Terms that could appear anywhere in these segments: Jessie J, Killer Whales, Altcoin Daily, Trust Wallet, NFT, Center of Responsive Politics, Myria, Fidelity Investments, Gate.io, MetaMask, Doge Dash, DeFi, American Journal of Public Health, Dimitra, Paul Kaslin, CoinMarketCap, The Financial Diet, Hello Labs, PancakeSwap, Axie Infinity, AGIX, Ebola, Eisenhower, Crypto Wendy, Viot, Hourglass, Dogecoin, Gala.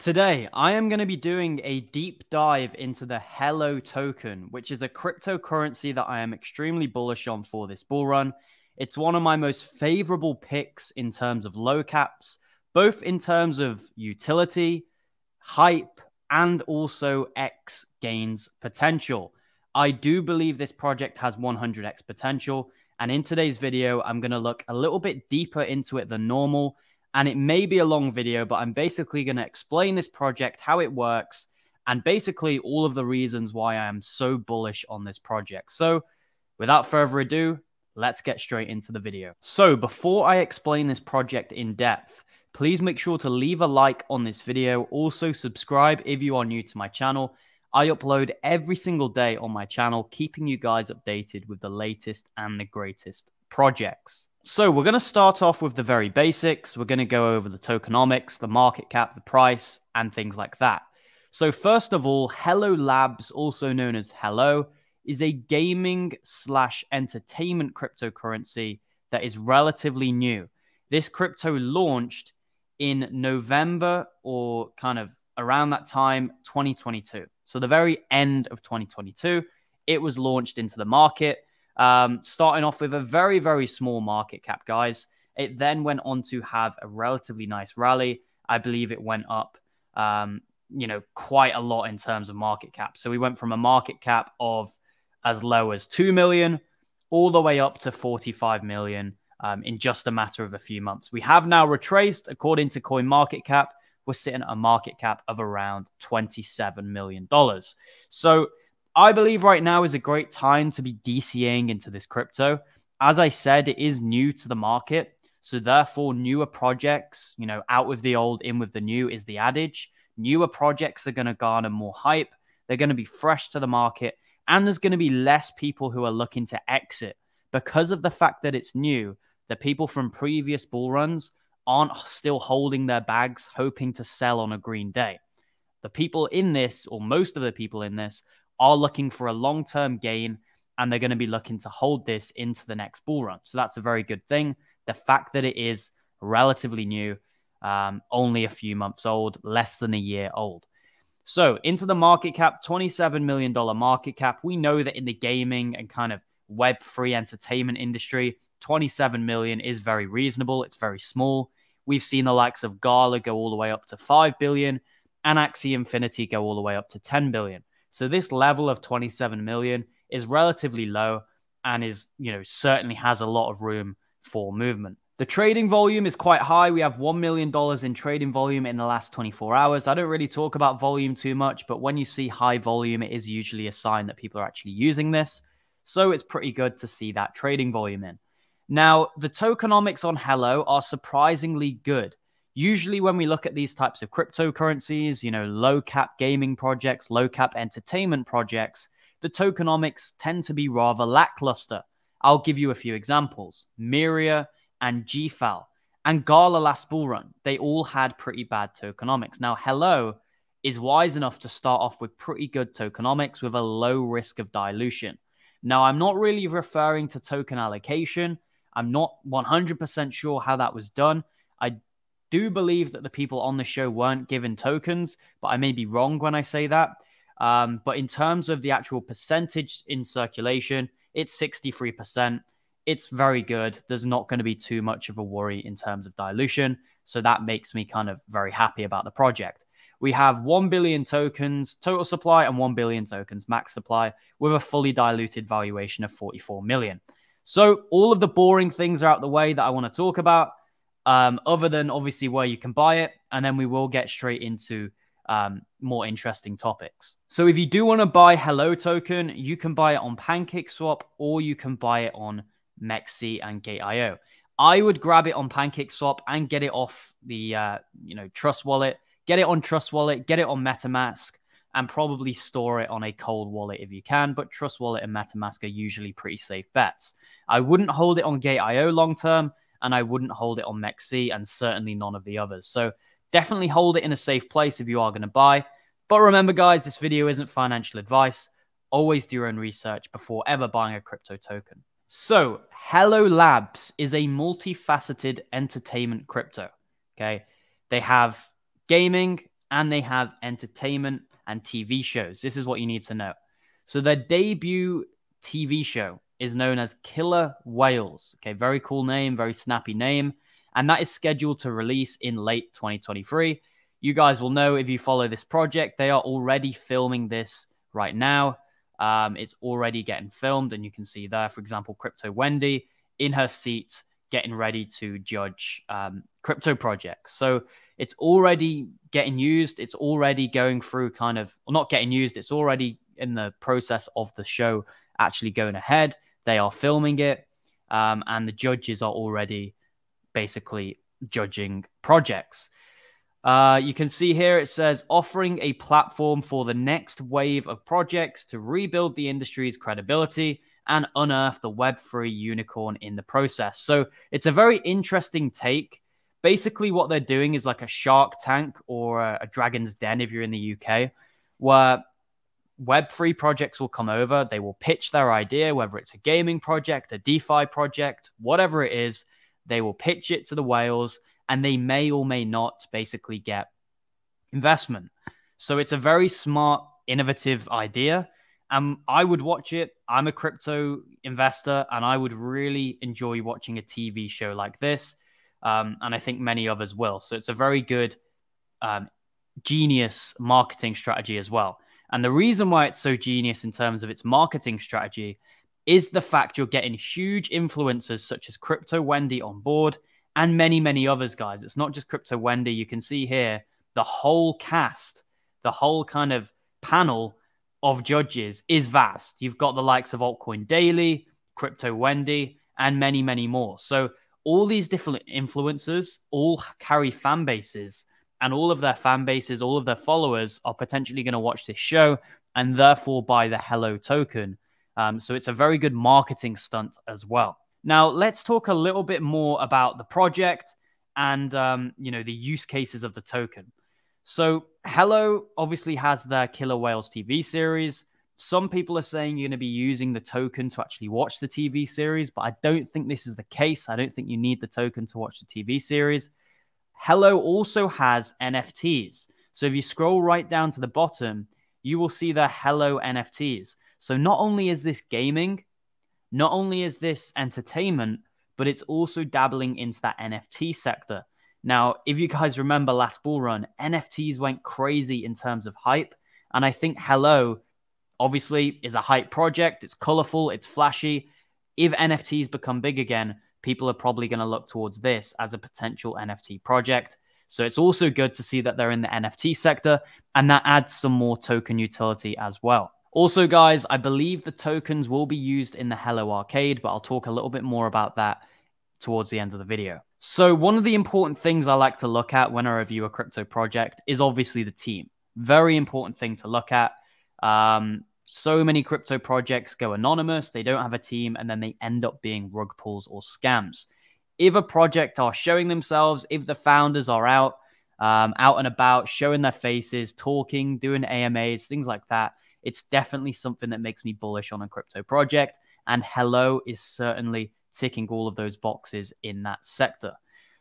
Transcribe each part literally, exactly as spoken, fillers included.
Today, I am going to be doing a deep dive into the Hello token, which is a cryptocurrency that I am extremely bullish on for this bull run. It's one of my most favorable picks in terms of low caps, both in terms of utility, hype, and also X gains potential. I do believe this project has one hundred X potential, and in today's video, I'm going to look a little bit deeper into it than normal. And it may be a long video, but I'm basically going to explain this project, how it works, and basically all of the reasons why I am so bullish on this project. So without further ado, let's get straight into the video. So before I explain this project in depth, please make sure to leave a like on this video. Also subscribe if you are new to my channel. I upload every single day on my channel, keeping you guys updated with the latest and the greatest projects. So we're going to start off with the very basics. We're going to go over the tokenomics, the market cap, the price, and things like that. So first of all, Hello Labs, also known as Hello, is a gaming slash entertainment cryptocurrency that is relatively new. This crypto launched in November, or kind of around that time, twenty twenty-two. So the very end of twenty twenty-two, it was launched into the market. Um, starting off with a very, very small market cap, guys. It then went on to have a relatively nice rally. I believe it went up, um, you know, quite a lot in terms of market cap. So we went from a market cap of as low as two million all the way up to forty-five million um, in just a matter of a few months. We have now retraced. According to CoinMarketCap, we're sitting at a market cap of around twenty-seven million dollars. So I believe right now is a great time to be DCing into this crypto. As I said, it is new to the market. So therefore, newer projects, you know, out with the old, in with the new is the adage. Newer projects are going to garner more hype. They're going to be fresh to the market. And there's going to be less people who are looking to exit. Because of the fact that it's new, the people from previous bull runs aren't still holding their bags, hoping to sell on a green day. The people in this, or most of the people in this, are looking for a long-term gain, and they're going to be looking to hold this into the next bull run. So that's a very good thing. The fact that it is relatively new, um, only a few months old, less than a year old. So into the market cap, twenty-seven million dollars market cap. We know that in the gaming and kind of web three entertainment industry, twenty-seven million dollars is very reasonable. It's very small. We've seen the likes of Gala go all the way up to five billion dollars and Axie Infinity go all the way up to ten billion dollars. So this level of twenty-seven million is relatively low and is, you know, certainly has a lot of room for movement. The trading volume is quite high. We have one million dollars in trading volume in the last twenty-four hours. I don't really talk about volume too much, but when you see high volume, it is usually a sign that people are actually using this. So it's pretty good to see that trading volume in. Now, the tokenomics on Hello are surprisingly good. Usually when we look at these types of cryptocurrencies, you know, low cap gaming projects, low cap entertainment projects, the tokenomics tend to be rather lackluster. I'll give you a few examples. Myria and G FAL and Gala last bull run, they all had pretty bad tokenomics. Now, Hello is wise enough to start off with pretty good tokenomics with a low risk of dilution. Now, I'm not really referring to token allocation. I'm not one hundred percent sure how that was done. I do believe that the people on the show weren't given tokens, but I may be wrong when I say that. Um, but in terms of the actual percentage in circulation, it's sixty-three percent. It's very good. There's not going to be too much of a worry in terms of dilution. So that makes me kind of very happy about the project. We have one billion tokens, total supply, and one billion tokens, max supply, with a fully diluted valuation of forty-four million. So all of the boring things are out the way that I want to talk about. Um, other than obviously where you can buy it, and then we will get straight into um, more interesting topics. So if you do want to buy Hello token, you can buy it on PancakeSwap or you can buy it on Mexi and Gate dot I O. I would grab it on PancakeSwap and get it off the uh, you know Trust Wallet, get it on Trust Wallet, get it on MetaMask, and probably store it on a cold wallet if you can. But Trust Wallet and MetaMask are usually pretty safe bets. I wouldn't hold it on Gate dot I O long term. And I wouldn't hold it on Mexi and certainly none of the others. So definitely hold it in a safe place if you are going to buy. But remember, guys, this video isn't financial advice. Always do your own research before ever buying a crypto token. So Hello Labs is a multifaceted entertainment crypto. Okay, they have gaming, and they have entertainment and T V shows. This is what you need to know. So their debut T V show is known as Killer Whales. Okay, very cool name, very snappy name. And that is scheduled to release in late twenty twenty-three. You guys will know if you follow this project, they are already filming this right now. Um, it's already getting filmed, and you can see there, for example, Crypto Wendy in her seat getting ready to judge um, crypto projects. So it's already getting used. It's already going through kind of, well, not getting used. It's already in the process of the show actually going ahead. They are filming it, um, and the judges are already basically judging projects. Uh, you can see here it says, offering a platform for the next wave of projects to rebuild the industry's credibility and unearth the Web three unicorn in the process. So it's a very interesting take. Basically, what they're doing is like a Shark Tank or a, a Dragon's Den, if you're in the U K, where Web three projects will come over. They will pitch their idea, whether it's a gaming project, a DeFi project, whatever it is. They will pitch it to the whales, and they may or may not basically get investment. So it's a very smart, innovative idea. Um, I would watch it. I'm a crypto investor, and I would really enjoy watching a T V show like this. Um, and I think many others will. So it's a very good, um, genius marketing strategy as well. And the reason why it's so genius in terms of its marketing strategy is the fact you're getting huge influencers such as Crypto Wendy on board and many, many others, guys. It's not just Crypto Wendy. You can see here the whole cast, the whole kind of panel of judges is vast. You've got the likes of Altcoin Daily, Crypto Wendy, and many, many more. So all these different influencers all carry fan bases, and all of their fan bases, all of their followers are potentially going to watch this show and therefore buy the Hello token. Um, so it's a very good marketing stunt as well. Now, let's talk a little bit more about the project and, um, you know, the use cases of the token. So Hello obviously has their Killer Whales T V series. Some people are saying you're going to be using the token to actually watch the T V series, but I don't think this is the case. I don't think you need the token to watch the T V series. Hello also has N F Ts. So if you scroll right down to the bottom, you will see the Hello N F Ts. So not only is this gaming, not only is this entertainment, but it's also dabbling into that N F T sector. Now, if you guys remember last bull run, N F Ts went crazy in terms of hype. And I think Hello obviously is a hype project. It's colorful. It's flashy. If N F Ts become big again, people are probably going to look towards this as a potential N F T project. So it's also good to see that they're in the N F T sector, and that adds some more token utility as well. Also, guys, I believe the tokens will be used in the Hello Arcade, but I'll talk a little bit more about that towards the end of the video. So one of the important things I like to look at when I review a crypto project is obviously the team. Very important thing to look at. Um, so many crypto projects go anonymous, they don't have a team, and then they end up being rug pulls or scams. If a project are showing themselves, if the founders are out, um, out and about, showing their faces, talking, doing A M As, things like that, it's definitely something that makes me bullish on a crypto project, and Hello is certainly ticking all of those boxes in that sector.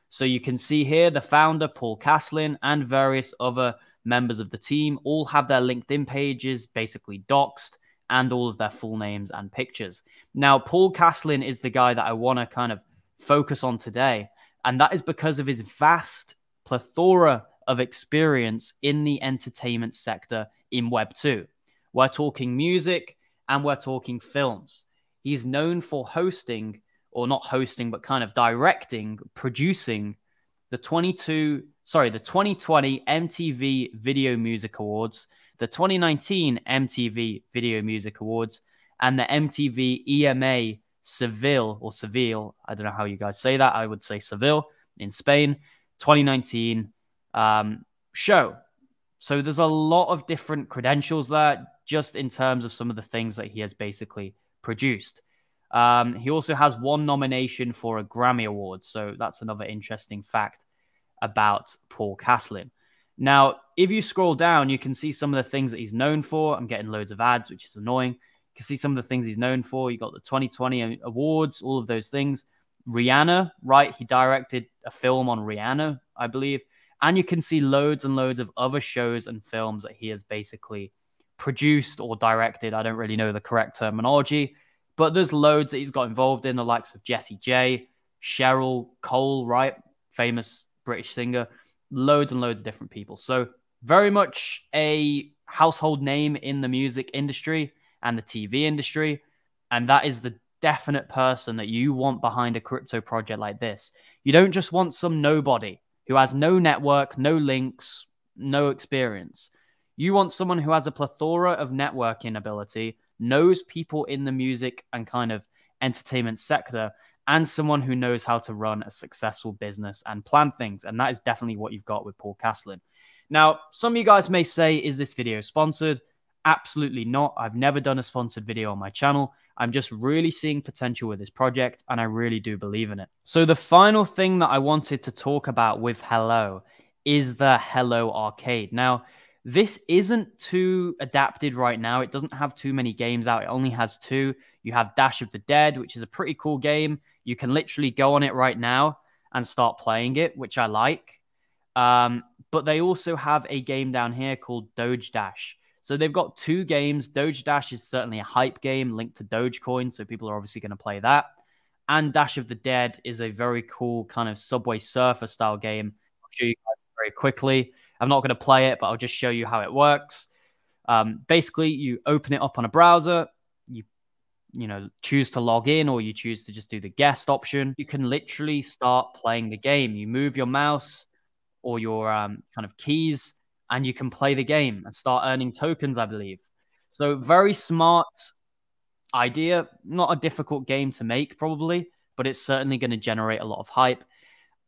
So you can see here the founder, Paul Kaslin, and various other members of the team all have their LinkedIn pages basically doxed and all of their full names and pictures. Now, Paul Kaslin is the guy that I want to kind of focus on today, and that is because of his vast plethora of experience in the entertainment sector in Web two. We're talking music and we're talking films. He's known for hosting, or not hosting, but kind of directing, producing the twenty-two, sorry, the twenty twenty M T V Video Music Awards, the twenty nineteen M T V Video Music Awards, and the M T V E M A Seville, or Seville. I don't know how you guys say that. I would say Seville in Spain, twenty nineteen um, show. So there's a lot of different credentials there, just in terms of some of the things that he has basically produced. Um, he also has one nomination for a Grammy Award. So that's another interesting fact about Paul Kaslin. Now, if you scroll down, you can see some of the things that he's known for. I'm getting loads of ads, which is annoying. You can see some of the things he's known for. You got the twenty twenty awards, all of those things. Rihanna, right? He directed a film on Rihanna, I believe. And you can see loads and loads of other shows and films that he has basically produced or directed. I don't really know the correct terminology, but there's loads that he's got involved in, the likes of Jessie J, Cheryl Cole, right? Famous British singer, loads and loads of different people. So very much a household name in the music industry and the T V industry. And that is the definite person that you want behind a crypto project like this. You don't just want some nobody who has no network, no links, no experience. You want someone who has a plethora of networking ability, knows people in the music and kind of entertainment sector, and someone who knows how to run a successful business and plan things. And that is definitely what you've got with Paul Kaslin. Now, some of you guys may say, is this video sponsored? Absolutely not. I've never done a sponsored video on my channel. I'm just really seeing potential with this project, and I really do believe in it. So the final thing that I wanted to talk about with Hello is the Hello Arcade. Now, this isn't too adapted right now. It doesn't have too many games out. It only has two. You have Dash of the Dead, which is a pretty cool game. You can literally go on it right now and start playing it, which I like. Um, but they also have a game down here called Doge Dash. So they've got two games. Doge Dash is certainly a hype game linked to Dogecoin, so people are obviously going to play that. And Dash of the Dead is a very cool kind of Subway Surfer style game. I'll show you guys very quickly. I'm not going to play it, but I'll just show you how it works. Um, basically, you open it up on a browser. You, you know, choose to log in, or you choose to just do the guest option. You can literally start playing the game. You move your mouse or your um, kind of keys, and you can play the game and start earning tokens, I believe. So very smart idea. Not a difficult game to make, probably, but it's certainly going to generate a lot of hype.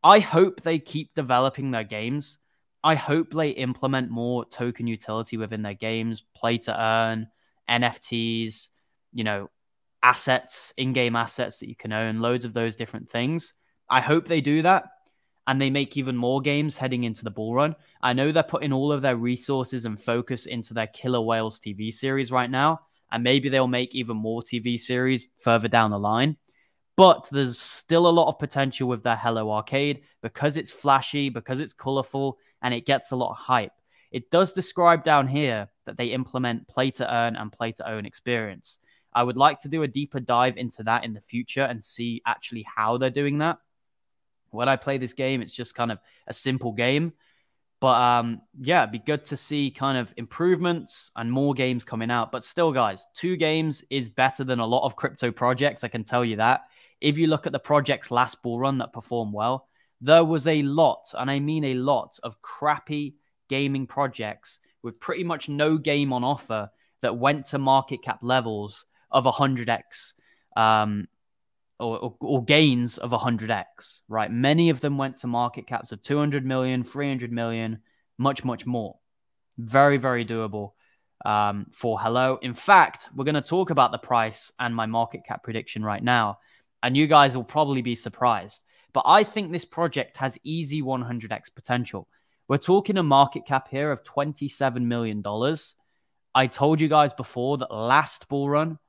I hope they keep developing their games. I hope they implement more token utility within their games, play to earn, N F Ts, you know, assets, in-game assets that you can own, loads of those different things. I hope they do that, and they make even more games heading into the bull run. I know they're putting all of their resources and focus into their Killer Whales T V series right now, and maybe they'll make even more T V series further down the line. But there's still a lot of potential with their Hello Arcade because it's flashy, because it's colorful, and it gets a lot of hype. It does describe down here that they implement play to earn and play to own experience. I would like to do a deeper dive into that in the future and see actually how they're doing that. When I play this game, it's just kind of a simple game. But um, yeah, it'd be good to see kind of improvements and more games coming out. But still, guys, two games is better than a lot of crypto projects. I can tell you that. If you look at the project's last bull run that performed well, there was a lot, and I mean a lot, of crappy gaming projects with pretty much no game on offer that went to market cap levels of one hundred X um, or, or, or gains of one hundred X, right? Many of them went to market caps of two hundred million, three hundred million, much, much more. Very, very doable um, for Hello. In fact, we're going to talk about the price and my market cap prediction right now, and you guys will probably be surprised. But I think this project has easy one hundred X potential. We're talking a market cap here of twenty-seven million dollars. I told you guys before that last bull run,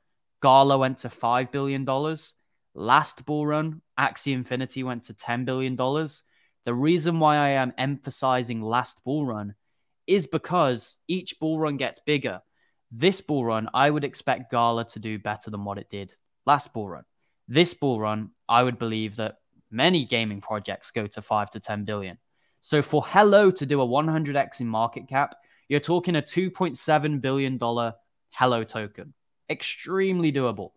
Gala went to five billion dollars. Last bull run, Axie Infinity went to ten billion dollars. The reason why I am emphasizing last bull run is because each bull run gets bigger. This bull run, I would expect Gala to do better than what it did last bull run. This bull run, I would believe that many gaming projects go to five to ten billion. So for Hello to do a one hundred X in market cap, you're talking a two point seven billion dollars Hello token. Extremely doable.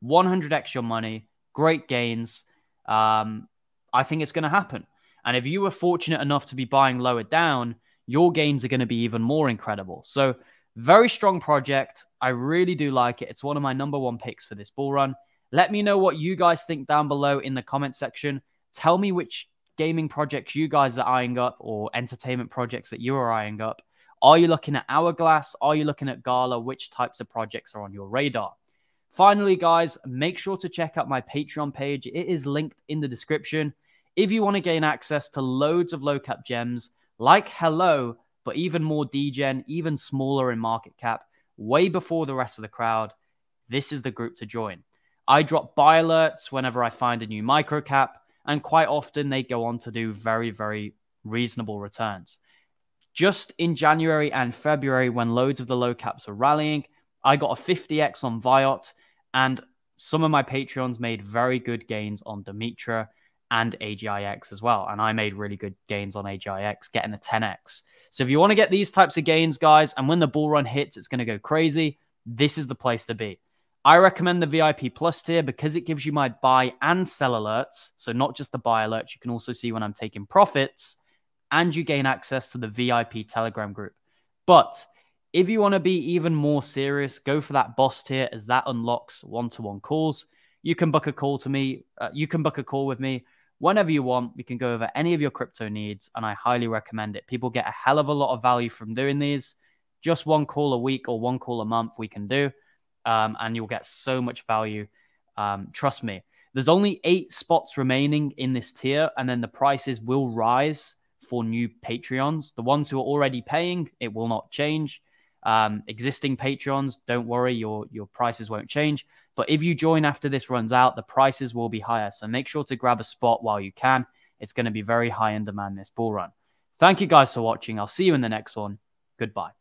one hundred X your money, great gains. Um, I think it's going to happen. And if you were fortunate enough to be buying lower down, your gains are going to be even more incredible. So very strong project. I really do like it. It's one of my number one picks for this bull run. Let me know what you guys think down below in the comment section. Tell me which gaming projects you guys are eyeing up, or entertainment projects that you are eyeing up. Are you looking at Hourglass? Are you looking at Gala? Which types of projects are on your radar? Finally, guys, make sure to check out my Patreon page. It is linked in the description. If you want to gain access to loads of low-cap gems like Hello, but even more degen, even smaller in market cap, way before the rest of the crowd, this is the group to join. I drop buy alerts whenever I find a new microcap, and quite often they go on to do very, very reasonable returns. Just in January and February, when loads of the low caps were rallying, I got a fifty X on Viot, and some of my Patreons made very good gains on Dimitra and A G I X as well. And I made really good gains on A G I X, getting a ten X. So if you want to get these types of gains, guys, and when the bull run hits, it's going to go crazy, this is the place to be. I recommend the V I P Plus tier because it gives you my buy and sell alerts. So not just the buy alerts, you can also see when I'm taking profits, and you gain access to the V I P Telegram group. But if you want to be even more serious, go for that boss tier, as that unlocks one-to-one calls. You can book a call to me. Uh, you can book a call with me whenever you want. We can go over any of your crypto needs, and I highly recommend it. People get a hell of a lot of value from doing these. Just one call a week or one call a month we can do, um, and you'll get so much value. Um, trust me. There's only eight spots remaining in this tier, and then the prices will rise for new Patreons. The ones who are already paying, it will not change. Um, existing Patreons, don't worry, your, your prices won't change. But if you join after this runs out, the prices will be higher. So make sure to grab a spot while you can. It's going to be very high in demand this bull run. Thank you guys for watching. I'll see you in the next one. Goodbye.